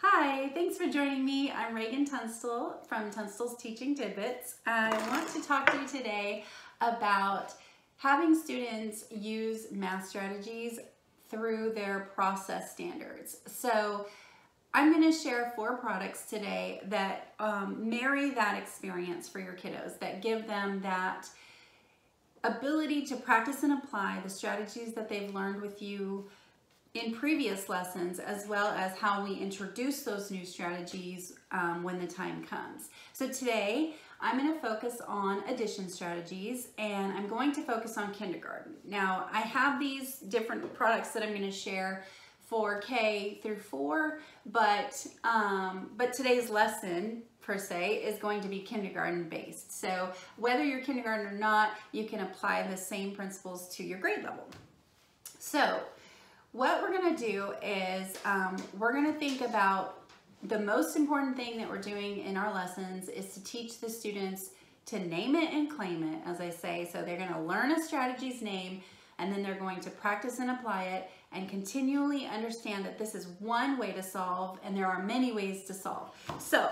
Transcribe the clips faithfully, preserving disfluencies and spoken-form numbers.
Hi, thanks for joining me. I'm Reagan Tunstall from Tunstall's Teaching Tidbits. I want to talk to you today about having students use math strategies through their process standards. So I'm going to share four products today that um, marry that experience for your kiddos, that give them that ability to practice and apply the strategies that they've learned with you in previous lessons, as well as how we introduce those new strategies um, when the time comes. So today I'm going to focus on addition strategies, and I'm going to focus on kindergarten. Now, I have these different products that I'm going to share for K through four, but um, but today's lesson per se is going to be kindergarten based. So whether you're kindergarten or not, you can apply the same principles to your grade level. So what we're going to do is um, we're going to think about the most important thing that we're doing in our lessons is to teach the students to name it and claim it, as I say. So they're going to learn a strategy's name, and then they're going to practice and apply it and continually understand that this is one way to solve, and there are many ways to solve. So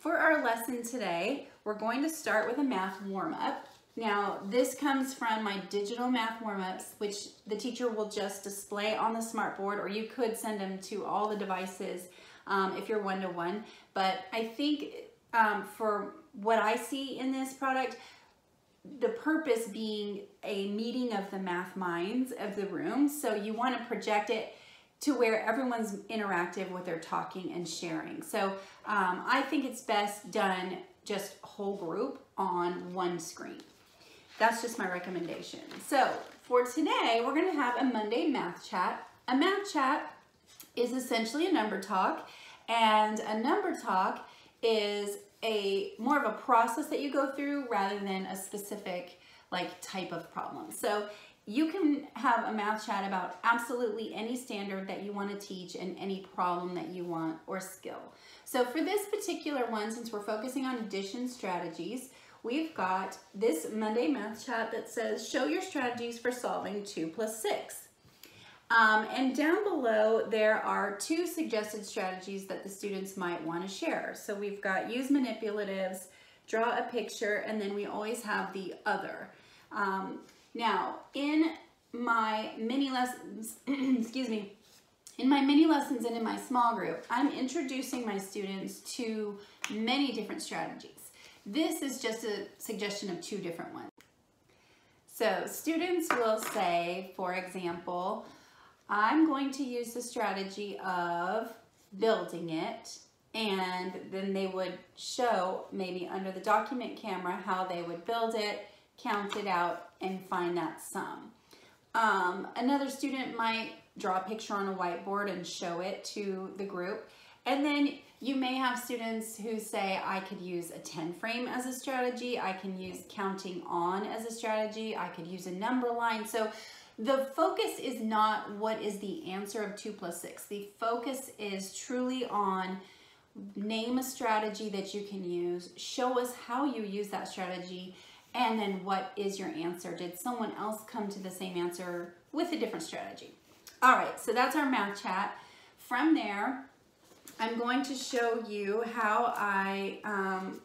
for our lesson today, we're going to start with a math warm-up. Now, this comes from my digital math warm-ups, which the teacher will just display on the smartboard, or you could send them to all the devices um, if you're one-to-one. But I think um, for what I see in this product, the purpose being a meeting of the math minds of the room. So you want to project it to where everyone's interactive with their talking and sharing. So um, I think it's best done just whole group on one screen. That's just my recommendation. So for today, we're gonna have a Monday math chat. A math chat is essentially a number talk, and a number talk is a more of a process that you go through rather than a specific like type of problem. So you can have a math chat about absolutely any standard that you want to teach and any problem that you want or skill. So for this particular one, since we're focusing on addition strategies, we've got this Monday math chat that says, show your strategies for solving two plus six. Um, and down below, there are two suggested strategies that the students might want to share. So we've got use manipulatives, draw a picture, and then we always have the other. Um, Now, in my mini lessons, excuse me, in my mini lessons and in my small group, I'm introducing my students to many different strategies. This is just a suggestion of two different ones. So students will say, for example, I'm going to use the strategy of building it, and then they would show maybe under the document camera how they would build it, count it out, and find that sum. Um, another student might draw a picture on a whiteboard and show it to the group. And then you may have students who say, I could use a ten frame as a strategy, I can use counting on as a strategy, I could use a number line. So the focus is not what is the answer of two plus six. The focus is truly on name a strategy that you can use, show us how you use that strategy, and then what is your answer? Did someone else come to the same answer with a different strategy? All right, so that's our math chat. From there, I'm going to show you how I um,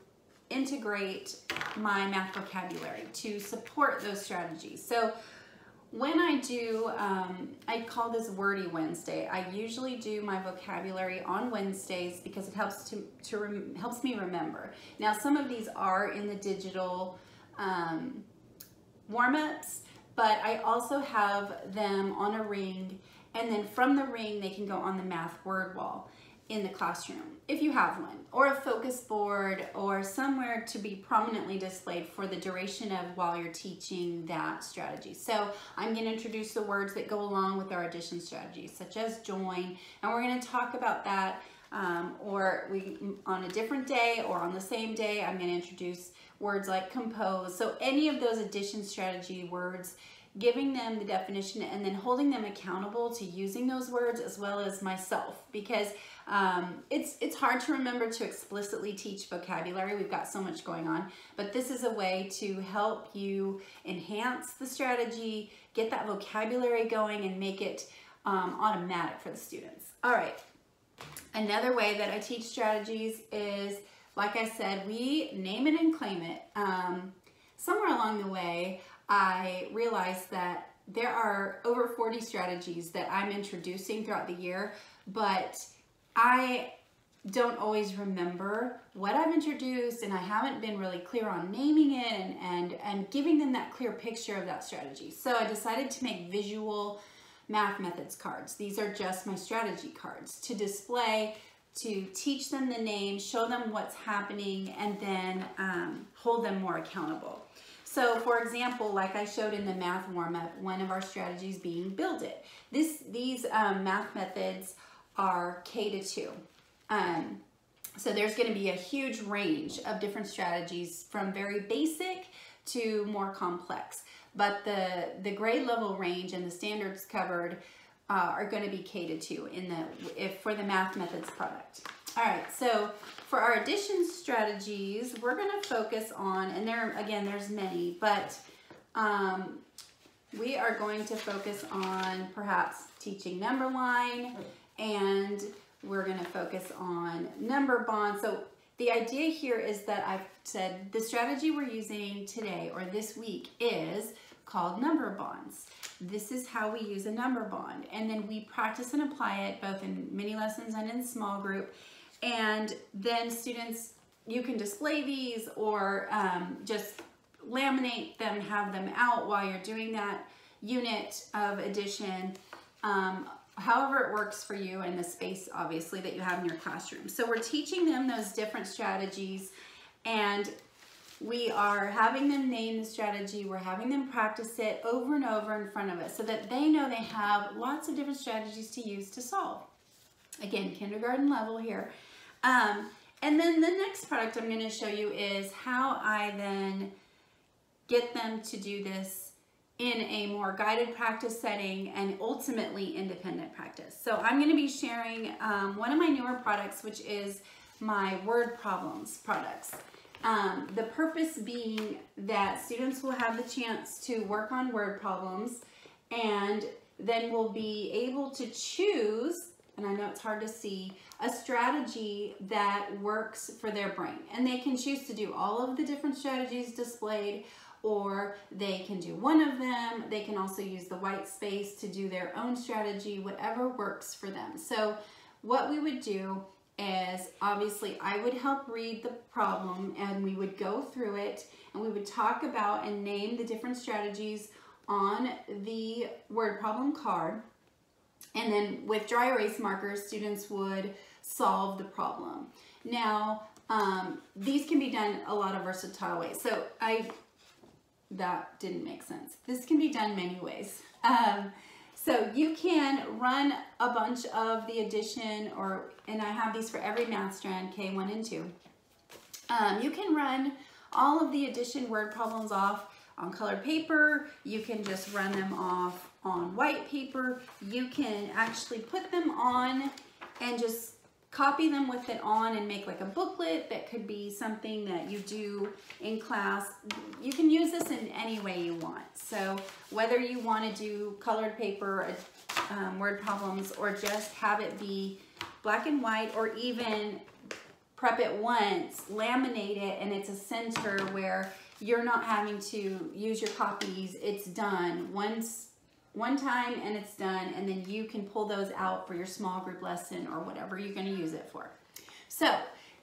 integrate my math vocabulary to support those strategies. So when I do, um, I call this Wordy Wednesday. I usually do my vocabulary on Wednesdays because it helps, to, to rem- helps me remember. Now, some of these are in the digital um warm-ups, but I also have them on a ring, and then from the ring they can go on the math word wall in the classroom if you have one, or a focus board, or somewhere to be prominently displayed for the duration of while you're teaching that strategy. So I'm going to introduce the words that go along with our addition strategies, such as join, and we're going to talk about that. Um, or we on a different day or on the same day, I'm going to introduce words like compose. So any of those addition strategy words, giving them the definition and then holding them accountable to using those words, as well as myself, because um, it's, it's hard to remember to explicitly teach vocabulary. We've got so much going on, but this is a way to help you enhance the strategy, get that vocabulary going, and make it um, automatic for the students. All right. Another way that I teach strategies is, like I said, we name it and claim it. Um, somewhere along the way, I realized that there are over forty strategies that I'm introducing throughout the year, but I don't always remember what I've introduced, and I haven't been really clear on naming it and, and, and giving them that clear picture of that strategy. So I decided to make visual math methods cards. These are just my strategy cards to display, to teach them the name, show them what's happening, and then um, hold them more accountable. So for example, like I showed in the math warm-up, one of our strategies being build it. This, these um, math methods are K to two. Um, so there's gonna be a huge range of different strategies from very basic to more complex. But the, the grade level range and the standards covered uh, are gonna be K to two in the, if, for the math methods product. All right, so for our addition strategies, we're gonna focus on, and there, again, there's many, but um, we are going to focus on perhaps teaching number line, and we're gonna focus on number bond. So the idea here is that I've said the strategy we're using today or this week is called number bonds. This is how we use a number bond. And then we practice and apply it both in mini lessons and in small group. And then students, you can display these or um, just laminate them, have them out while you're doing that unit of addition, um, however it works for you in the space, obviously, that you have in your classroom. So we're teaching them those different strategies, and we are having them name the strategy. We're having them practice it over and over in front of us so that they know they have lots of different strategies to use to solve. Again, kindergarten level here. Um, and then the next product I'm going to show you is how I then get them to do this in a more guided practice setting and ultimately independent practice. So I'm going to be sharing um, one of my newer products, which is my word problems products. Um, the purpose being that students will have the chance to work on word problems, and then we'll be able to choose, and I know it's hard to see, a strategy that works for their brain. And they can choose to do all of the different strategies displayed, or they can do one of them. They can also use the white space to do their own strategy, whatever works for them. So what we would do is, obviously, I would help read the problem, and we would go through it, and we would talk about and name the different strategies on the word problem card. And then with dry erase markers, students would solve the problem. Now, um, these can be done a lot of versatile ways. So I, that didn't make sense. This can be done many ways. Um, so you can run a bunch of the addition, or, and I have these for every math strand, K one and two. Um, you can run all of the addition word problems off on colored paper. You can just run them off on white paper. You can actually put them on and just copy them with it on and make like a booklet that could be something that you do in class. You can use this in any way you want. So whether you want to do colored paper um, word problems, or just have it be black and white, or even prep it once, laminate it, and it's a center where you're not having to use your copies. It's done once One time and it's done, and then you can pull those out for your small group lesson or whatever you're going to use it for. So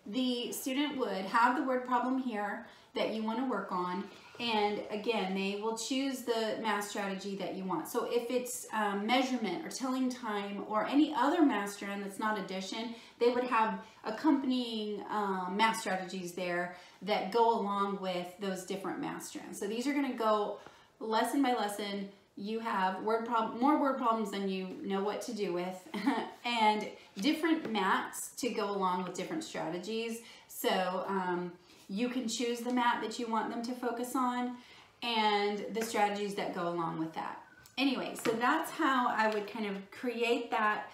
the student would have the word problem here that you want to work on, and again, they will choose the math strategy that you want. So if it's um, measurement or telling time or any other math strand that's not addition, they would have accompanying um, math strategies there that go along with those different math strands. So these are going to go lesson by lesson. You have word problem, more word problems than you know what to do with, and different mats to go along with different strategies. So um, you can choose the mat that you want them to focus on and the strategies that go along with that. Anyway, so that's how I would kind of create that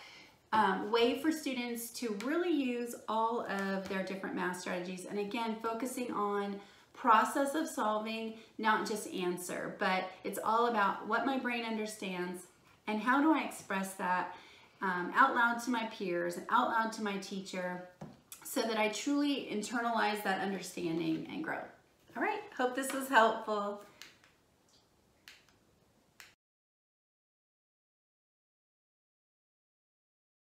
um, way for students to really use all of their different math strategies. And again, focusing on process of solving, not just answer, but it's all about what my brain understands and how do I express that um, out loud to my peers, and out loud to my teacher, so that I truly internalize that understanding and grow. All right, hope this was helpful.